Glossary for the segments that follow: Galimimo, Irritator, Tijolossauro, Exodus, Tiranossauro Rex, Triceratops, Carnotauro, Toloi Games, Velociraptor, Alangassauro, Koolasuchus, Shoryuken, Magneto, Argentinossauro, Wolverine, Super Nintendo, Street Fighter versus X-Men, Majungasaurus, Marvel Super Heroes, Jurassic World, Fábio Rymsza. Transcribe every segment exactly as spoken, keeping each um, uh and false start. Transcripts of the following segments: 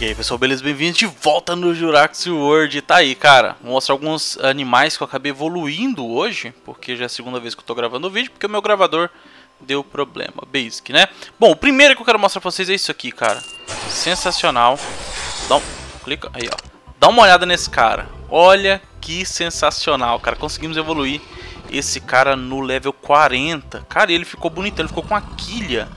E aí pessoal, beleza? Bem-vindos de volta no Jurassic World. Tá aí, cara, vou mostrar alguns animais que eu acabei evoluindo hoje, porque já é a segunda vez que eu tô gravando o vídeo, porque o meu gravador deu problema, basic, né? Bom, o primeiro que eu quero mostrar pra vocês é isso aqui, cara. Sensacional. Dá um... Clica aí, ó. Dá uma olhada nesse cara. Olha que sensacional, cara. Conseguimos evoluir esse cara no level quarenta. Cara, ele ficou bonitão, ele ficou com a quilha.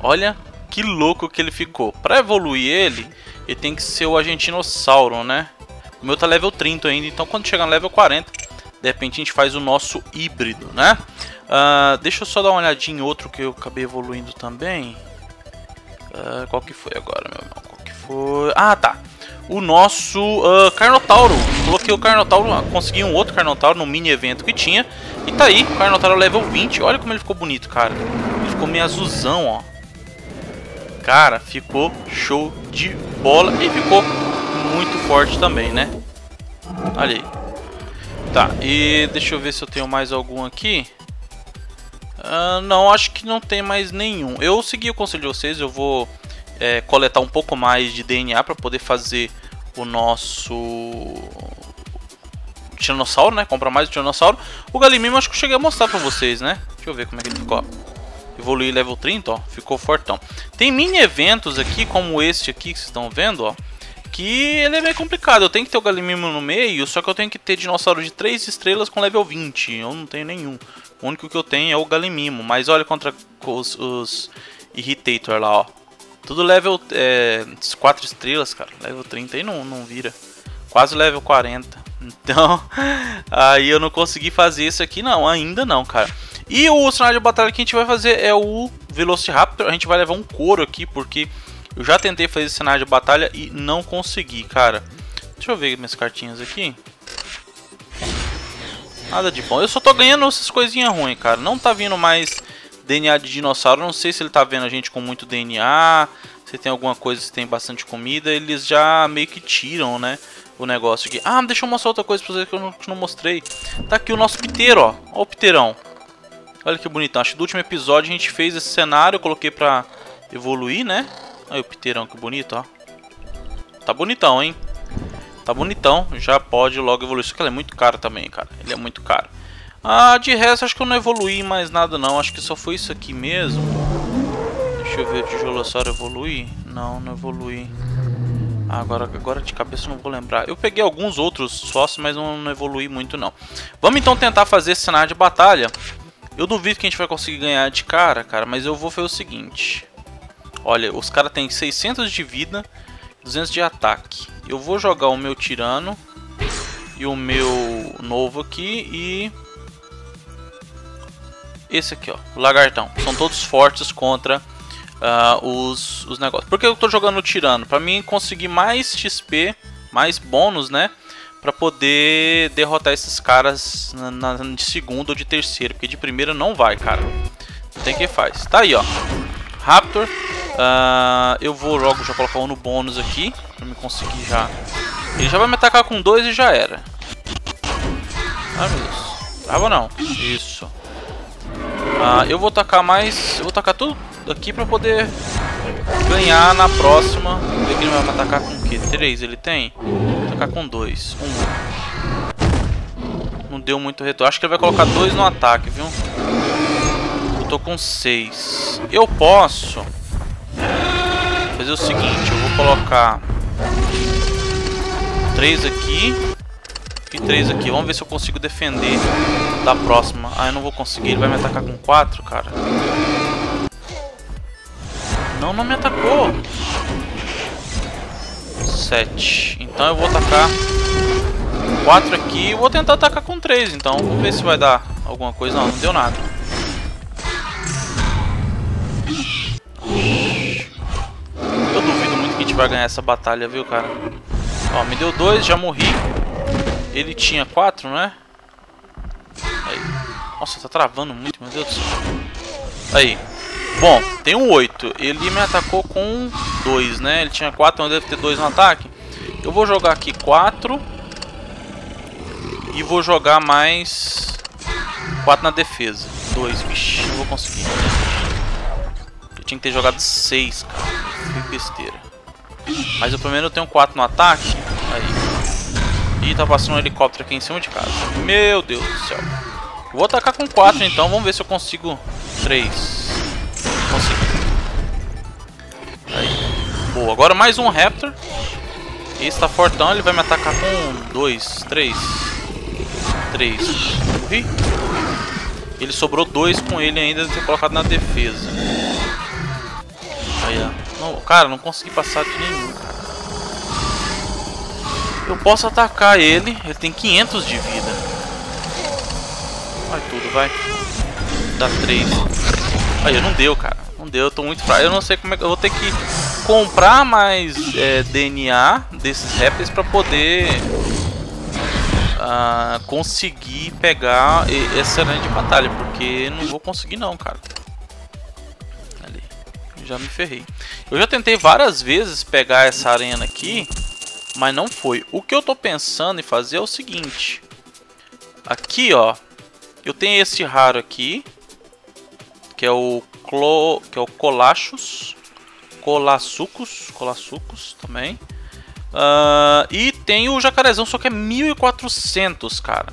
Olha que louco que ele ficou. Pra evoluir ele... ele tem que ser o Argentinossauro, né? O meu tá level trinta ainda, então quando chegar no level quarenta, de repente a gente faz o nosso híbrido, né? Uh, deixa eu só dar uma olhadinha em outro que eu acabei evoluindo também. Uh, qual que foi agora, meu irmão? Qual que foi? Ah, tá. O nosso uh, Carnotauro. Coloquei o Carnotauro, consegui um outro Carnotauro no mini evento que tinha. E tá aí, o Carnotauro level vinte. Olha como ele ficou bonito, cara. Ele ficou meio azulzão, ó. Cara, ficou show de bola e ficou muito forte também, né? Olha aí. Tá, e deixa eu ver se eu tenho mais algum aqui. Uh, não, acho que não tem mais nenhum. Eu segui o conselho de vocês, eu vou é, coletar um pouco mais de D N A para poder fazer o nosso... Tijolossauro, né? Comprar mais o Tijolossauro. O Galimimo acho que eu cheguei a mostrar para vocês, né? Deixa eu ver como é que ele ficou, ó. Evoluir level trinta, ó, ficou fortão. Tem mini eventos aqui, como este aqui que vocês estão vendo, ó, que ele é meio complicado. Eu tenho que ter o Galimimo no meio, só que eu tenho que ter dinossauro de três estrelas com level vinte. Eu não tenho nenhum. O único que eu tenho é o Galimimo. Mas olha contra os, os Irritator lá, ó. Tudo level é, quatro estrelas, cara. Level trinta aí não, não vira. Quase level quarenta. Então, aí eu não consegui fazer isso aqui não, ainda não, cara. E o cenário de batalha que a gente vai fazer é o Velociraptor. A gente vai levar um couro aqui, porque eu já tentei fazer esse cenário de batalha e não consegui, cara. Deixa eu ver minhas cartinhas aqui. Nada de bom. Eu só tô ganhando essas coisinhas ruins, cara. Não tá vindo mais D N A de dinossauro. Não sei se ele tá vendo a gente com muito D N A. Se tem alguma coisa, se tem bastante comida. Eles já meio que tiram, né, o negócio aqui. Ah, deixa eu mostrar outra coisa pra vocês que eu não, que não mostrei. Tá aqui o nosso piteiro, ó. Ó o piteirão. Olha que bonitão, acho que do último episódio a gente fez esse cenário, eu coloquei pra evoluir, né? Olha o piteirão, que bonito, ó. Tá bonitão, hein? Tá bonitão, já pode logo evoluir. Só que ele é muito caro também, cara. Ele é muito caro. Ah, de resto, acho que eu não evoluí mais nada, não. Acho que só foi isso aqui mesmo. Deixa eu ver o Tijolossauro evoluir. Não, não evoluí. Ah, agora, agora de cabeça eu não vou lembrar. Eu peguei alguns outros sócios, mas não, não evoluí muito, não. Vamos então tentar fazer esse cenário de batalha. Eu duvido que a gente vai conseguir ganhar de cara, cara, mas eu vou fazer o seguinte. Olha, os caras têm seiscentos de vida, duzentos de ataque. Eu vou jogar o meu tirano e o meu novo aqui e... esse aqui, ó, o lagartão. São todos fortes contra uh, os, os negócios. Por que eu tô jogando o tirano? Pra mim conseguir mais X P, mais bônus, né? Pra poder derrotar esses caras na, na, de segundo ou de terceiro. Porque de primeira não vai, cara. Não tem que faz. Tá aí, ó. Raptor. Uh, eu vou logo já colocar um no bônus aqui. Pra me conseguir já. Ele já vai me atacar com dois e já era. Ah, meu Deus. Trava não. Isso. Uh, eu vou tacar mais. Eu vou tacar tudo aqui pra poder ganhar na próxima. Vamos ver que ele vai me atacar com o quê? três ele tem? Com dois, um. Não deu muito retorno. Acho que ele vai colocar dois no ataque, viu? Eu tô com seis. Eu posso fazer o seguinte: eu vou colocar três aqui e três aqui. Vamos ver se eu consigo defender da próxima. Ah, eu não vou conseguir. Ele vai me atacar com quatro, cara. Não, não me atacou. sete. Então eu vou atacar quatro aqui. Eu vou tentar atacar com três, então. Vou ver se vai dar alguma coisa. Não, não deu nada. Eu duvido muito que a gente vai ganhar essa batalha, viu, cara? Ó, me deu dois, já morri. Ele tinha quatro, né? Aí. Nossa, tá travando muito, meu Deus do céu. Aí. Bom, tem um oito. Ele me atacou com... dois, né? Ele tinha quatro, então deve ter dois no ataque. Eu vou jogar aqui quatro. E vou jogar mais quatro na defesa. dois, vixi, não vou conseguir. Eu tinha que ter jogado seis, cara. Que besteira. Mas eu pelo menos tenho quatro no ataque. Aí. Ih, tá passando um helicóptero aqui em cima de casa. Meu Deus do céu. Vou atacar com quatro então. Vamos ver se eu consigo três. Consegui. Aí. Boa. Agora mais um Raptor. Esse tá fortão. Ele vai me atacar com dois, três. Três. Morri. Ele sobrou dois com ele ainda de ter colocado na defesa. Aí, ó. Não, cara, não consegui passar de nenhum. Eu posso atacar ele. Ele tem quinhentos de vida. Vai tudo, vai. Dá três. Aí, não deu, cara. Não deu, eu tô muito fraco. Eu não sei como é que... Eu vou ter que comprar mais é, D N A desses répteis pra poder... Uh, conseguir pegar essa arena de batalha, porque não vou conseguir não, cara. Ali, já me ferrei. Eu já tentei várias vezes pegar essa arena aqui, mas não foi. O que eu tô pensando em fazer é o seguinte. Aqui, ó, eu tenho esse raro aqui, que é o Clo, que é o Koolasuchus, Koolasuchus, Koolasuchus também. Uh, e tem o jacarezão, só que é mil e quatrocentos, cara.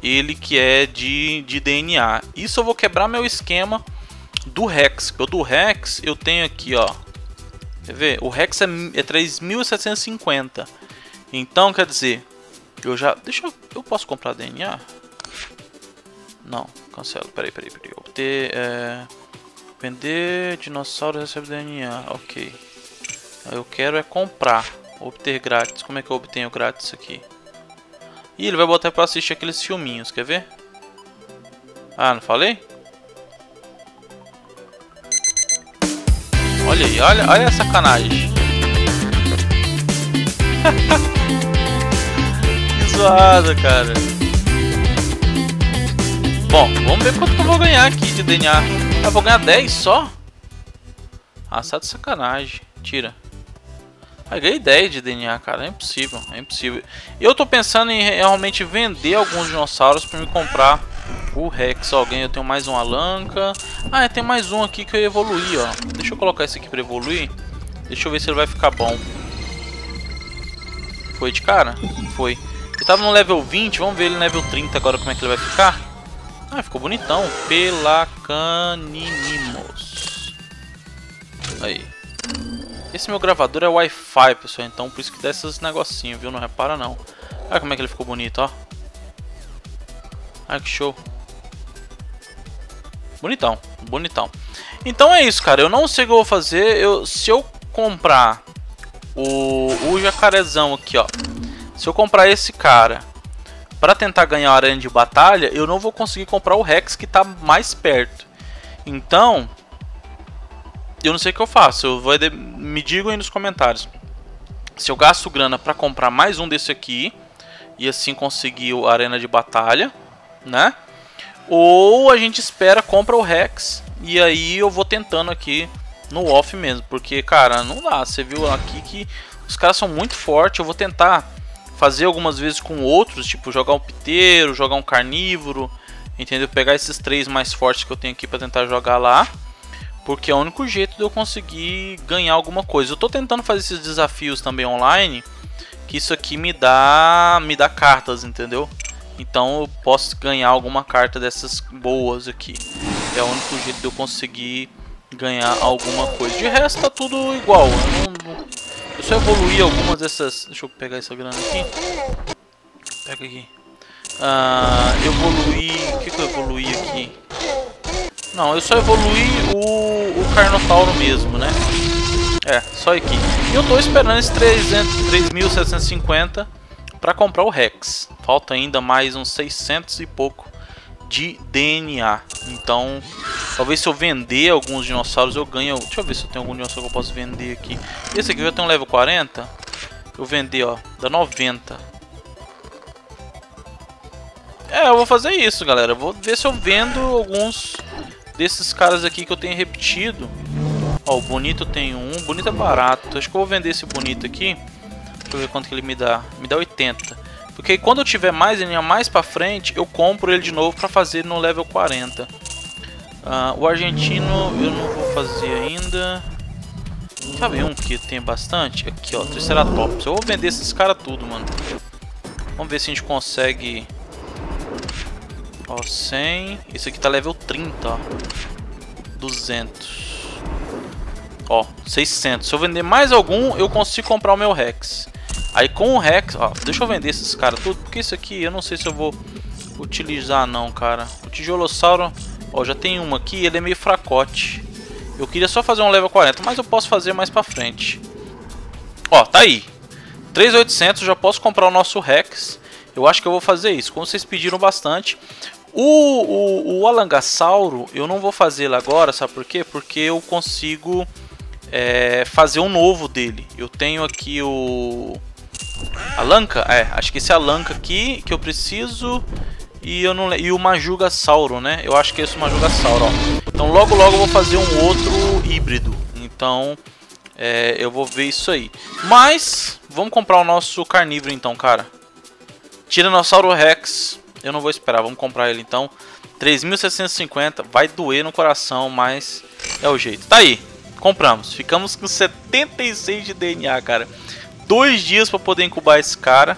Ele que é de, de D N A. Isso eu vou quebrar meu esquema do Rex. Eu, do Rex eu tenho aqui, ó. Quer ver? O Rex é, é três mil setecentos e cinquenta. Então, quer dizer, eu já... Deixa eu... Eu posso comprar D N A? Não, cancelo. Peraí, peraí, peraí. Eu vou ter... É, vender dinossauro recebe D N A. Ok. Eu quero é comprar. Obter grátis. Como é que eu obtenho grátis aqui? Ih, ele vai botar pra assistir aqueles filminhos. Quer ver? Ah, não falei? Olha aí. Olha, olha a sacanagem. Que zoada, cara. Bom, vamos ver quanto que eu vou ganhar aqui de D N A. Eu vou ganhar dez só? Ah, sai de sacanagem. Tira. Ah, ganhei dez de D N A, cara. É impossível, é impossível. Eu tô pensando em realmente vender alguns dinossauros pra me comprar o Rex. Ó, eu tenho mais um Alanca. Ah, tem mais um aqui que eu evoluí, ó. Deixa eu colocar esse aqui pra evoluir. Deixa eu ver se ele vai ficar bom. Foi de cara? Foi. Ele tava no level vinte, vamos ver ele no level trinta agora como é que ele vai ficar. Ah, ficou bonitão. Pelacanimos. Aí. Esse meu gravador é Wi-Fi, pessoal, então por isso que dá esses negocinhos, viu? Não repara não. Olha como é que ele ficou bonito, ó. Olha que show. Bonitão, bonitão. Então é isso, cara. Eu não sei o que eu vou fazer. Eu, se eu comprar o, o jacarezão aqui, ó. Se eu comprar esse cara pra tentar ganhar a arena de batalha, eu não vou conseguir comprar o Rex que tá mais perto. Então... eu não sei o que eu faço, eu vou de... me digam aí nos comentários se eu gasto grana pra comprar mais um desse aqui e assim conseguir a arena de batalha, né? Ou a gente espera, compra o Rex e aí eu vou tentando aqui no off mesmo, porque cara, não dá, você viu aqui que os caras são muito fortes. Eu vou tentar fazer algumas vezes com outros, tipo jogar um piteiro, jogar um carnívoro, entendeu? Pegar esses três mais fortes que eu tenho aqui pra tentar jogar lá. Porque é o único jeito de eu conseguir ganhar alguma coisa. Eu tô tentando fazer esses desafios também online, que isso aqui me dá, me dá cartas, entendeu? Então eu posso ganhar alguma carta dessas boas aqui. É o único jeito de eu conseguir ganhar alguma coisa. De resto tá tudo igual. Eu, não, eu só evoluí algumas dessas... Deixa eu pegar essa grana aqui. Pega aqui. Ah, evoluí... O que que eu evoluí aqui? Não, eu só evoluí o, o Carnotauro mesmo, né? É, só aqui. E eu tô esperando esse três mil setecentos e cinquenta pra comprar o Rex. Falta ainda mais uns seiscentos e pouco de D N A. Então, talvez se eu vender alguns dinossauros eu ganho... Deixa eu ver se eu tenho algum dinossauro que eu posso vender aqui. Esse aqui eu já tenho um level quarenta. Eu vender, ó, dá noventa. É, eu vou fazer isso, galera. Eu vou ver se eu vendo alguns... desses caras aqui que eu tenho repetido. Ó, o bonito eu tenho um. Bonito é barato. Acho que eu vou vender esse bonito aqui. Deixa eu ver quanto que ele me dá. Me dá oitenta. Porque quando eu tiver mais ele mais pra frente, eu compro ele de novo pra fazer no level quarenta. Uh, o argentino eu não vou fazer ainda. Quer ver um que tem bastante? Aqui, ó, Triceratops. Eu vou vender esses caras tudo, mano. Vamos ver se a gente consegue... Ó, cem. Esse aqui tá level trinta, ó. duzentos. Ó, seiscentos. Se eu vender mais algum, eu consigo comprar o meu Rex. Aí com o Rex... Ó, deixa eu vender esses caras tudo, porque isso aqui eu não sei se eu vou utilizar não, cara. O Tijolossauro... Ó, já tem uma aqui, ele é meio fracote. Eu queria só fazer um level quarenta, mas eu posso fazer mais pra frente. Ó, tá aí. três mil e oitocentos, já posso comprar o nosso Rex. Eu acho que eu vou fazer isso, como vocês pediram bastante. O, o, o Alangassauro eu não vou fazer ele agora, sabe por quê? Porque eu consigo é, fazer um novo dele. Eu tenho aqui o... Alanca? É, acho que esse é Alanca aqui que eu preciso... E, eu não, e o Majungasaurus, né? Eu acho que é esse o Majungasaurus, ó. Então logo logo eu vou fazer um outro híbrido. Então é, eu vou ver isso aí. Mas vamos comprar o nosso carnívoro então, cara. Tiranossauro Rex. Eu não vou esperar, vamos comprar ele então. três mil seiscentos e cinquenta, vai doer no coração, mas é o jeito. Tá aí, compramos. Ficamos com setenta e seis de D N A, cara. Dois dias pra poder incubar esse cara.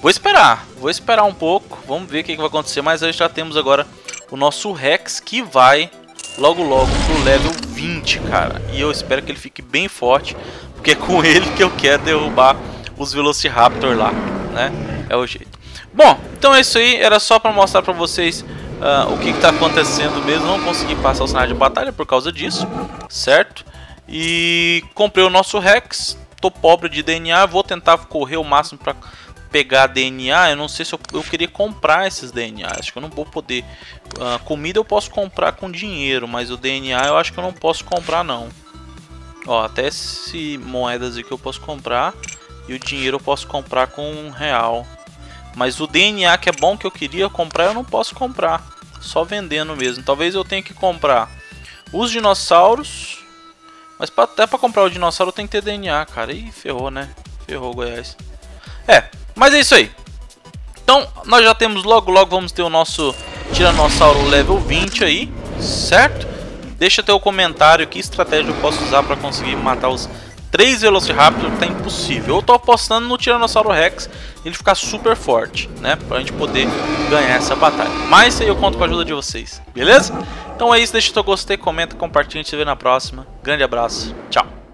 Vou esperar, vou esperar um pouco, vamos ver o que, que vai acontecer, mas aí já temos agora o nosso Rex que vai logo logo pro level vinte, cara. E eu espero que ele fique bem forte, porque é com ele que eu quero derrubar os Velociraptor lá, né? É o jeito. Bom, então é isso aí, era só pra mostrar pra vocês uh, o que, que tá acontecendo mesmo. Não consegui passar o cenário de batalha por causa disso, certo? E comprei o nosso Rex, tô pobre de D N A, vou tentar correr o máximo pra... pegar D N A, eu não sei se eu, eu queria comprar esses D N A, acho que eu não vou poder. uh, Comida eu posso comprar com dinheiro, mas o D N A eu acho que eu não posso comprar não. Ó, até se moedas aqui eu posso comprar. E o dinheiro eu posso comprar com um real. Mas o D N A que é bom, que eu queria comprar, eu não posso comprar. Só vendendo mesmo. Talvez eu tenha que comprar os dinossauros. Mas pra, até pra comprar o dinossauro tem que ter D N A, cara. Ih, ferrou, né? Ferrou, Goiás. É, mas é isso aí. Então, nós já temos logo, logo vamos ter o nosso Tiranossauro level vinte aí, certo? Deixa teu comentário, que estratégia eu posso usar para conseguir matar os três Velociraptors, que tá impossível. Eu tô apostando no Tiranossauro Rex, ele ficar super forte, né? Pra gente poder ganhar essa batalha. Mas aí eu conto com a ajuda de vocês, beleza? Então é isso, deixa teu gostei, comenta, compartilha, a gente se vê na próxima. Grande abraço, tchau!